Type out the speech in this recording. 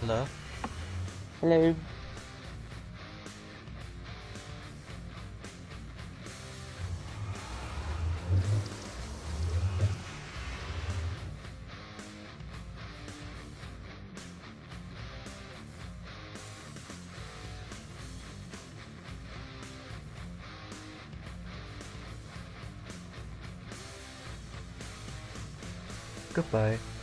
Hello? Hello? Goodbye.